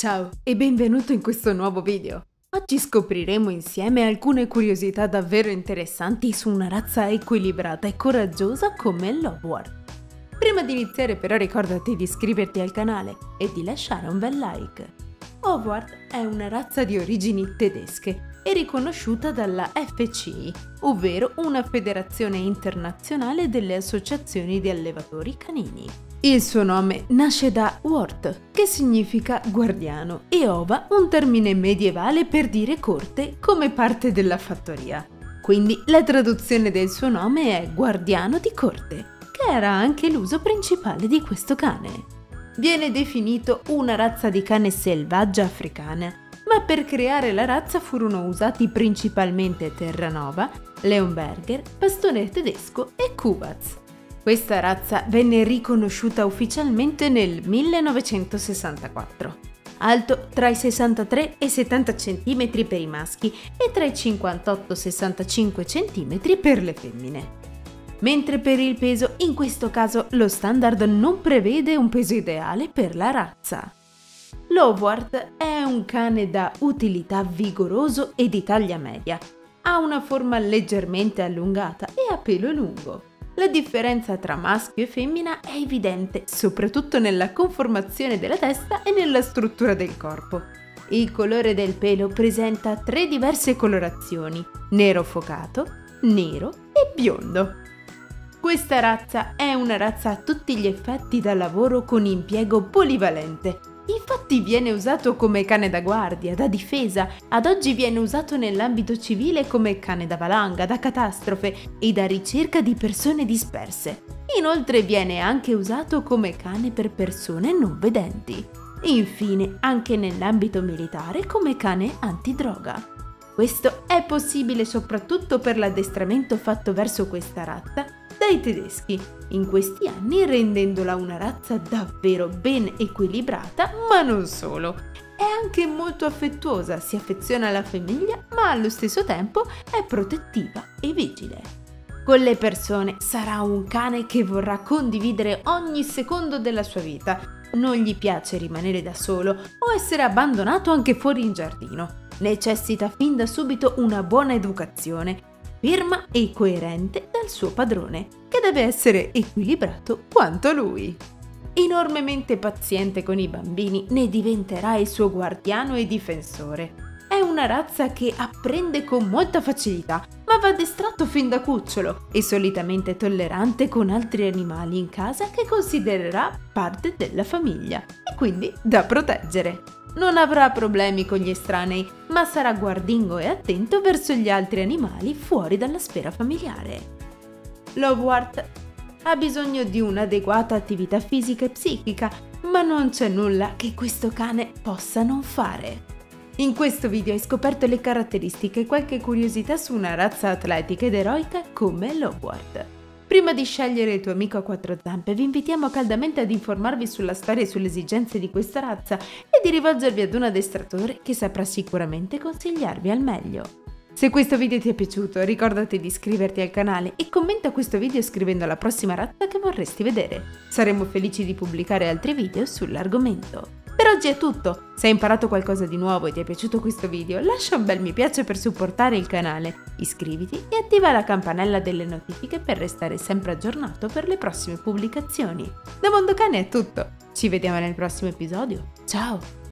Ciao e benvenuto in questo nuovo video. Oggi scopriremo insieme alcune curiosità davvero interessanti su una razza equilibrata e coraggiosa come l'Hovawart. Prima di iniziare però ricordati di iscriverti al canale e di lasciare un bel like. Hovawart è una razza di origini tedesche e riconosciuta dalla FCI, ovvero una federazione internazionale delle associazioni di allevatori canini. Il suo nome nasce da Wart, che significa guardiano, e Ova, un termine medievale per dire corte come parte della fattoria. Quindi la traduzione del suo nome è guardiano di corte, che era anche l'uso principale di questo cane. Viene definito una razza di cane selvaggia africana, ma per creare la razza furono usati principalmente Terranova, Leonberger, Pastore tedesco e Kubats. Questa razza venne riconosciuta ufficialmente nel 1964. Alto tra i 63 e i 70 cm per i maschi e tra i 58 e i 65 cm per le femmine. Mentre per il peso, in questo caso lo standard non prevede un peso ideale per la razza. L'Hovawart è un cane da utilità vigoroso e di taglia media. Ha una forma leggermente allungata e ha pelo lungo. La differenza tra maschio e femmina è evidente, soprattutto nella conformazione della testa e nella struttura del corpo. Il colore del pelo presenta tre diverse colorazioni: nero focato, nero e biondo. Questa razza è una razza a tutti gli effetti da lavoro con impiego polivalente. Infatti viene usato come cane da guardia, da difesa, ad oggi viene usato nell'ambito civile come cane da valanga, da catastrofe e da ricerca di persone disperse. Inoltre viene anche usato come cane per persone non vedenti. Infine anche nell'ambito militare come cane antidroga. Questo è possibile soprattutto per l'addestramento fatto verso questa razza dai tedeschi, in questi anni rendendola una razza davvero ben equilibrata, ma non solo. È anche molto affettuosa, si affeziona alla famiglia, ma allo stesso tempo è protettiva e vigile. Con le persone sarà un cane che vorrà condividere ogni secondo della sua vita. Non gli piace rimanere da solo o essere abbandonato anche fuori in giardino. Necessita fin da subito una buona educazione, ferma e coerente dal suo padrone, che deve essere equilibrato quanto lui. Enormemente paziente con i bambini, ne diventerà il suo guardiano e difensore. È una razza che apprende con molta facilità, ma va addestrato fin da cucciolo e solitamente tollerante con altri animali in casa che considererà parte della famiglia e quindi da proteggere. Non avrà problemi con gli estranei, ma sarà guardingo e attento verso gli altri animali fuori dalla sfera familiare. L'Hovawart ha bisogno di un'adeguata attività fisica e psichica, ma non c'è nulla che questo cane possa non fare. In questo video hai scoperto le caratteristiche e qualche curiosità su una razza atletica ed eroica come l'Hovawart. Prima di scegliere il tuo amico a quattro zampe, vi invitiamo caldamente ad informarvi sulla storia e sulle esigenze di questa razza e di rivolgervi ad un addestratore che saprà sicuramente consigliarvi al meglio. Se questo video ti è piaciuto, ricordati di iscriverti al canale e commenta questo video scrivendo la prossima razza che vorresti vedere. Saremo felici di pubblicare altri video sull'argomento. Per oggi è tutto, se hai imparato qualcosa di nuovo e ti è piaciuto questo video, lascia un bel mi piace per supportare il canale, iscriviti e attiva la campanella delle notifiche per restare sempre aggiornato per le prossime pubblicazioni. Da Mondo Cane è tutto, ci vediamo nel prossimo episodio, ciao!